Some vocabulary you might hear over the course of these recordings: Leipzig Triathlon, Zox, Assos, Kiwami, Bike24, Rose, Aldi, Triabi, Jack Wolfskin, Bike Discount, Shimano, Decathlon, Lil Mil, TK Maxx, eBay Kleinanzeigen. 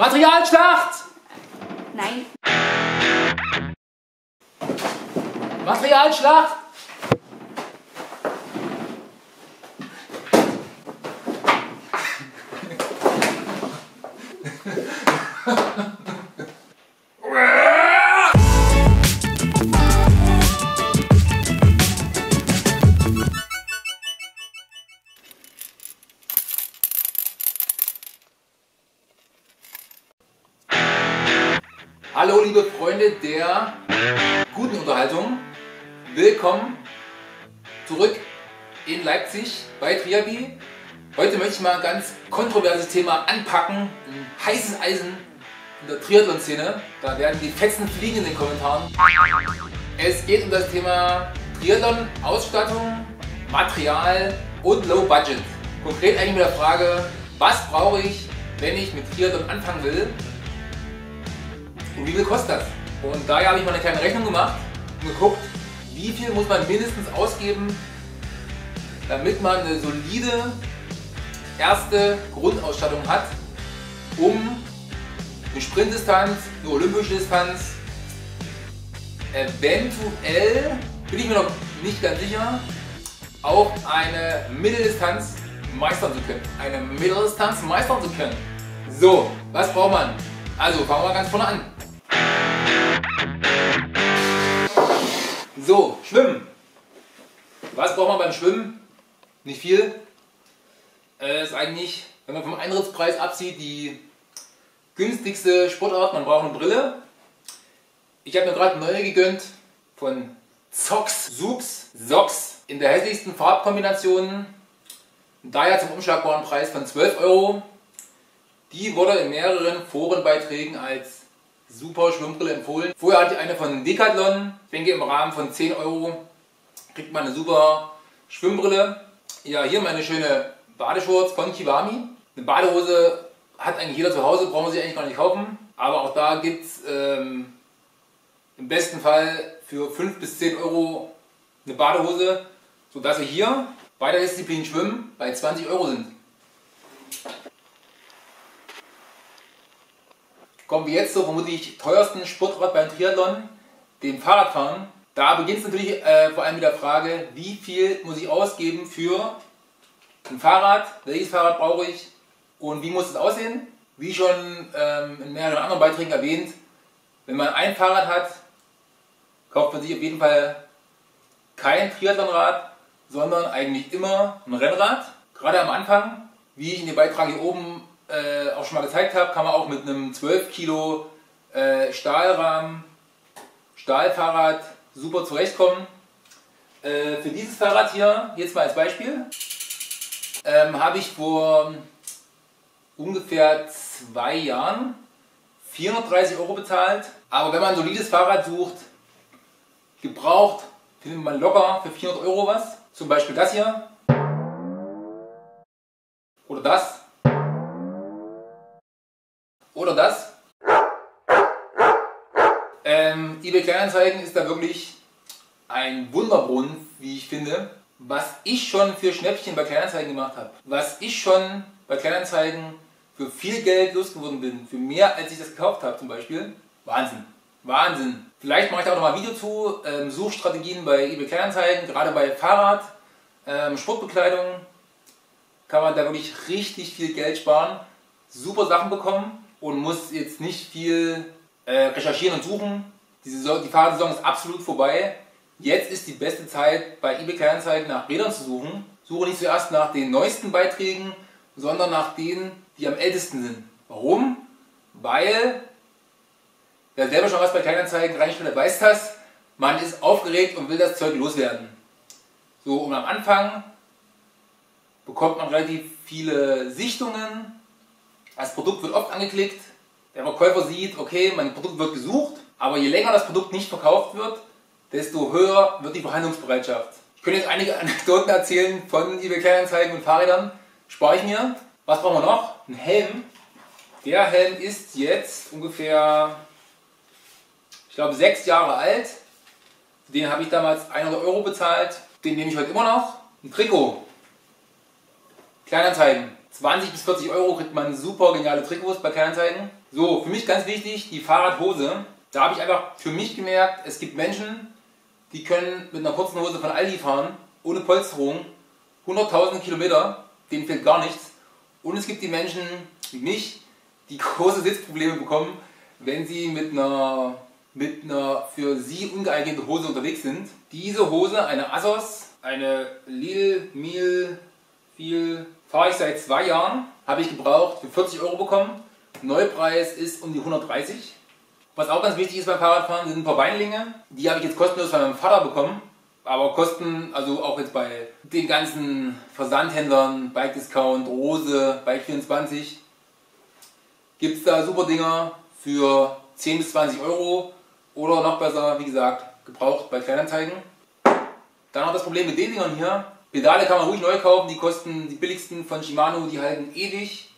Materialschlacht! Nein. Materialschlacht! Hallo liebe Freunde der guten Unterhaltung, willkommen zurück in Leipzig bei Triabi. Heute möchte ich mal ein ganz kontroverses Thema anpacken, ein heißes Eisen in der Triathlon-Szene. Da werden die Fetzen fliegen in den Kommentaren. Es geht um das Thema Triathlon-Ausstattung, Material und Low Budget. Konkret eigentlich mit der Frage, was brauche ich, wenn ich mit Triathlon anfangen will? Und wie viel kostet das? Und daher habe ich mal eine kleine Rechnung gemacht und geguckt, wie viel muss man mindestens ausgeben, damit man eine solide erste Grundausstattung hat, um eine Sprintdistanz, eine olympische Distanz, eventuell, bin ich mir noch nicht ganz sicher, auch eine Mitteldistanz meistern zu können. So, was braucht man? Also fangen wir mal ganz vorne an. So, Schwimmen. Was braucht man beim Schwimmen? Nicht viel. Ist eigentlich, wenn man vom Eintrittspreis absieht, die günstigste Sportart. Man braucht eine Brille. Ich habe mir gerade eine neue gegönnt von Zox in der hässlichsten Farbkombination. Daher zum umschlagbaren Preis von 12 Euro. Die wurde in mehreren Forenbeiträgen als super Schwimmbrille empfohlen. Vorher hatte ich eine von Decathlon. Ich denke, im Rahmen von 10 Euro kriegt man eine super Schwimmbrille. Ja, hier meine schöne Badeshorts von Kiwami. Eine Badehose hat eigentlich jeder zu Hause, braucht man sich eigentlich gar nicht kaufen. Aber auch da gibt es im besten Fall für 5 bis 10 Euro eine Badehose, sodass wir hier bei der Disziplin Schwimmen bei 20 Euro sind. Kommen wir jetzt zur vermutlich teuersten Sportart beim Triathlon, dem Fahrradfahren. Da beginnt es natürlich vor allem mit der Frage, wie viel muss ich ausgeben für ein Fahrrad, welches Fahrrad brauche ich und wie muss es aussehen. Wie schon in mehreren anderen Beiträgen erwähnt, wenn man ein Fahrrad hat, kauft man sich auf jeden Fall kein Triathlonrad, sondern eigentlich immer ein Rennrad. Gerade am Anfang, wie ich in dem Beitrag hier oben auch schon mal gezeigt habe, kann man auch mit einem 12 Kilo Stahlrahmen, Stahlfahrrad super zurechtkommen. Für dieses Fahrrad hier, jetzt mal als Beispiel, habe ich vor ungefähr 2 Jahren 430 Euro bezahlt. Aber wenn man ein solides Fahrrad sucht, gebraucht, findet man locker für 400 Euro was. Zum Beispiel das hier. Oder das. Oder das. eBay Kleinanzeigen ist da wirklich ein Wunderbrunnen, wie ich finde. Was ich schon für Schnäppchen bei Kleinanzeigen gemacht habe. Was ich schon bei Kleinanzeigen für viel Geld losgeworden bin. Für mehr, als ich das gekauft habe zum Beispiel. Wahnsinn. Wahnsinn. Vielleicht mache ich da auch nochmal ein Video zu. Suchstrategien bei eBay Kleinanzeigen, gerade bei Fahrrad, Sportbekleidung. Kann man da wirklich richtig viel Geld sparen. Super Sachen bekommen. Und muss jetzt nicht viel recherchieren und suchen. Die Fahrradsaison ist absolut vorbei. Jetzt ist die beste Zeit, bei eBay Kleinanzeigen nach Rädern zu suchen. Suche nicht zuerst nach den neuesten Beiträgen, sondern nach denen, die am ältesten sind. Warum? Weil, wer selber schon was bei Kleinanzeigen reinstellt, weiß das. Man ist aufgeregt und will das Zeug loswerden. So, und am Anfang bekommt man relativ viele Sichtungen. Das Produkt wird oft angeklickt, der Verkäufer sieht, okay, mein Produkt wird gesucht, aber je länger das Produkt nicht verkauft wird, desto höher wird die Verhandlungsbereitschaft. Ich könnte jetzt einige Anekdoten erzählen von eBay Kleinanzeigen und Fahrrädern, spare ich mir. Was brauchen wir noch? Ein Helm. Der Helm ist jetzt ungefähr, ich glaube, 6 Jahre alt. Für den habe ich damals 100 Euro bezahlt, den nehme ich heute immer noch. Ein Trikot. Kleinanzeigen. 20 bis 40 Euro kriegt man super geniale Trikots bei Kleinanzeigen. So, für mich ganz wichtig, die Fahrradhose. Da habe ich einfach für mich gemerkt, es gibt Menschen, die können mit einer kurzen Hose von Aldi fahren, ohne Polsterung, 100.000 Kilometer, denen fehlt gar nichts. Und es gibt die Menschen wie mich, die große Sitzprobleme bekommen, wenn sie mit einer für sie ungeeigneten Hose unterwegs sind. Diese Hose, eine Assos, eine Lil Mil, fahre ich seit 2 Jahren, habe ich gebraucht, für 40 Euro bekommen. Neupreis ist um die 130. Was auch ganz wichtig ist beim Fahrradfahren, sind ein paar Beinlinge. Die habe ich jetzt kostenlos von meinem Vater bekommen. Aber kosten, also auch jetzt bei den ganzen Versandhändlern, Bike Discount, Rose, Bike24, gibt es da super Dinger für 10 bis 20 Euro oder noch besser, wie gesagt, gebraucht bei Kleinanzeigen. Dann noch das Problem mit den Dingern hier. Pedale kann man ruhig neu kaufen, die kosten, die billigsten von Shimano, die halten ewig.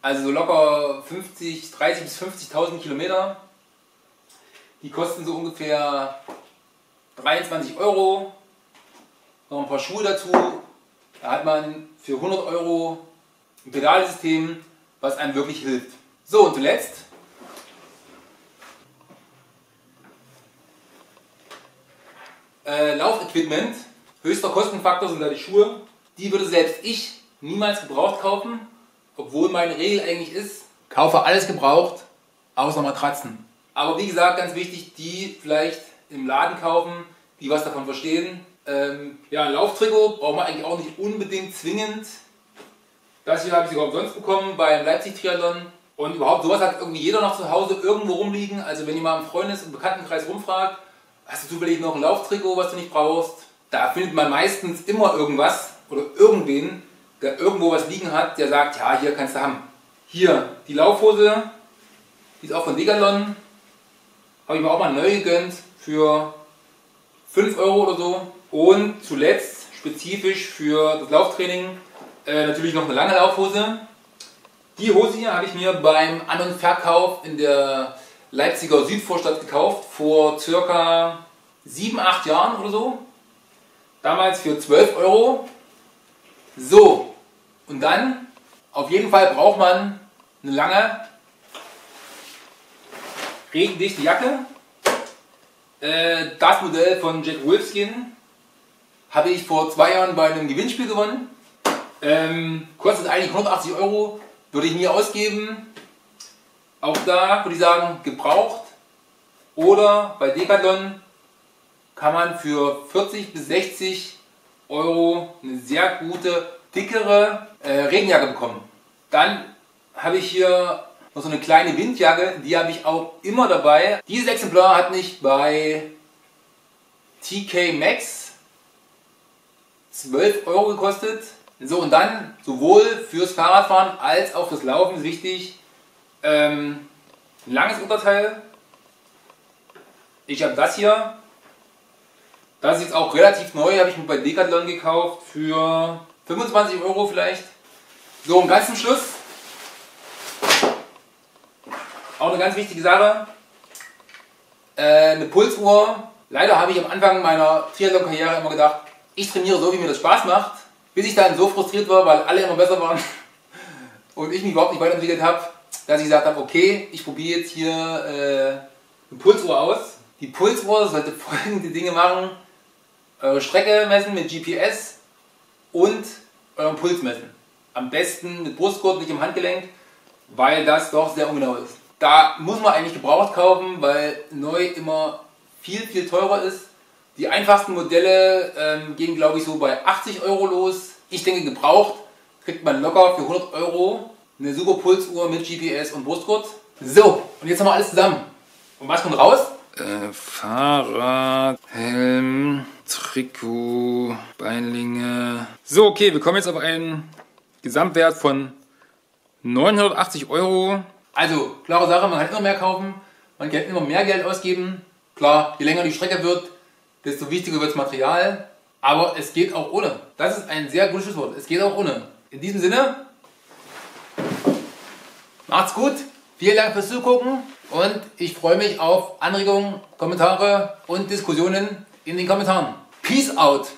Also so locker 30 bis 50.000 Kilometer. Die kosten so ungefähr 23 Euro. Noch ein paar Schuhe dazu. Da hat man für 100 Euro ein Pedalsystem, was einem wirklich hilft. So, und zuletzt Laufequipment. Höchster Kostenfaktor sind da die Schuhe. Die würde selbst ich niemals gebraucht kaufen, obwohl meine Regel eigentlich ist, kaufe alles gebraucht, außer Matratzen. Aber wie gesagt, ganz wichtig, die vielleicht im Laden kaufen, die was davon verstehen. Ja, ein Lauftrikot braucht man eigentlich auch nicht unbedingt zwingend. Das hier habe ich sogar umsonst bekommen beim Leipzig Triathlon. Und überhaupt sowas hat irgendwie jeder noch zu Hause irgendwo rumliegen. Also wenn ihr mal im Freundes- und Bekanntenkreis rumfragt, hast du zufällig noch ein Lauftrikot, was du nicht brauchst? Da findet man meistens immer irgendwas oder irgendwen, der irgendwo was liegen hat, der sagt, ja, hier kannst du haben. Hier, die Laufhose, die ist auch von Decathlon, habe ich mir auch mal neu gegönnt für 5 Euro oder so. Und zuletzt, spezifisch für das Lauftraining, natürlich noch eine lange Laufhose. Die Hose hier habe ich mir beim An- und Verkauf in der Leipziger Südvorstadt gekauft, vor circa 7-8 Jahren oder so. Damals für 12 Euro. So. Und dann, auf jeden Fall braucht man eine lange, regendichte Jacke. Das Modell von Jack Wolfskin habe ich vor 2 Jahren bei einem Gewinnspiel gewonnen. Kostet eigentlich 180 Euro, würde ich nie ausgeben. Auch da würde ich sagen, gebraucht. Oder bei Decathlon kann man für 40 bis 60 Euro eine sehr gute, dickere Regenjacke bekommen. Dann habe ich hier noch so eine kleine Windjacke, die habe ich auch immer dabei. Dieses Exemplar hat mich bei TK Maxx 12 Euro gekostet. So, und dann sowohl fürs Fahrradfahren als auch fürs Laufen ist wichtig, ein langes Unterteil. Ich habe das hier. Das ist jetzt auch relativ neu, habe ich mir bei Decathlon gekauft für 25 Euro vielleicht. So, und ganz zum Schluss auch eine ganz wichtige Sache, eine Pulsuhr. Leider habe ich am Anfang meiner Triathlon-Karriere immer gedacht, ich trainiere so, wie mir das Spaß macht, bis ich dann so frustriert war, weil alle immer besser waren und ich mich überhaupt nicht weiterentwickelt habe, dass ich gesagt habe, okay, ich probiere jetzt hier eine Pulsuhr aus. Die Pulsuhr sollte folgende Dinge machen: eure Strecke messen mit GPS und euren Puls messen. Am besten mit Brustgurt, nicht im Handgelenk, weil das doch sehr ungenau ist. Da muss man eigentlich gebraucht kaufen, weil neu immer viel, viel teurer ist. Die einfachsten Modelle gehen, glaube ich, so bei 80 Euro los. Ich denke, gebraucht kriegt man locker für 100 Euro eine super Pulsuhr mit GPS und Brustgurt. So, und jetzt haben wir alles zusammen. Und was kommt raus? Fahrrad, Helm, Trikot, Beinlinge. So, okay, wir kommen jetzt auf einen Gesamtwert von 980 Euro. Also, klare Sache, man kann immer mehr kaufen, man kann immer mehr Geld ausgeben. Klar, je länger die Strecke wird, desto wichtiger wird das Material. Aber es geht auch ohne. Das ist ein sehr gutes Schlusswort. Es geht auch ohne. In diesem Sinne, macht's gut. Vielen Dank fürs Zugucken und ich freue mich auf Anregungen, Kommentare und Diskussionen in den Kommentaren. Peace out!